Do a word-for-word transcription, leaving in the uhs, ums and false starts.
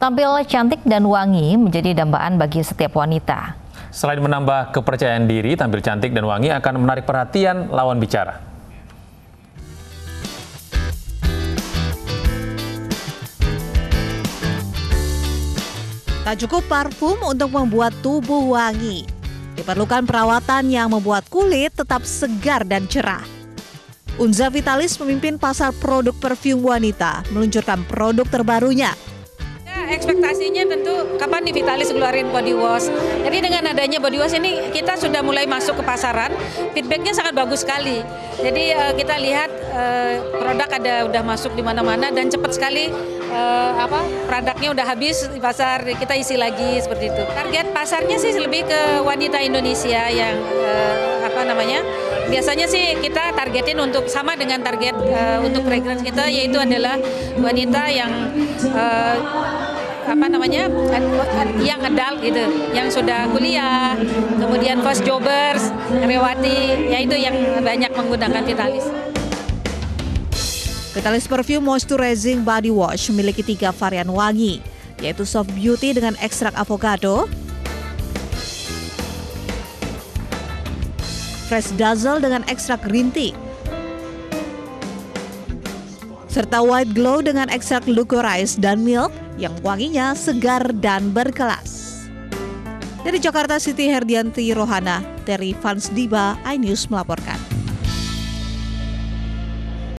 Tampil cantik dan wangi menjadi dambaan bagi setiap wanita. Selain menambah kepercayaan diri, tampil cantik dan wangi akan menarik perhatian lawan bicara. Tak cukup parfum untuk membuat tubuh wangi. Diperlukan perawatan yang membuat kulit tetap segar dan cerah. Unza Vitalis, pemimpin pasar produk parfum wanita, meluncurkan produk terbarunya. Ekspektasinya tentu kapan nih Vitalis ngeluarin body wash. Jadi dengan adanya body wash ini kita sudah mulai masuk ke pasaran. Feedbacknya sangat bagus sekali. Jadi uh, kita lihat uh, produk ada udah masuk di mana-mana dan cepat sekali uh, apa produknya udah habis di pasar, kita isi lagi seperti itu. Target pasarnya sih lebih ke wanita Indonesia yang uh, apa namanya? Biasanya sih kita targetin untuk sama dengan target uh, untuk fragrance kita, yaitu adalah wanita yang uh, apa namanya yang adult gitu, yang sudah kuliah, kemudian first jobbers, karyawati, yaitu yang banyak menggunakan Vitalis. Vitalis Perfume Moisturizing Body Wash memiliki tiga varian wangi, yaitu soft beauty dengan ekstrak avocado, fresh dazzle dengan ekstrak green tea, serta white glow dengan ekstrak licorice dan milk yang wanginya segar dan berkelas. Dari Jakarta, Siti Herdianti, Rohana, Terry Fansdiba, iNews melaporkan.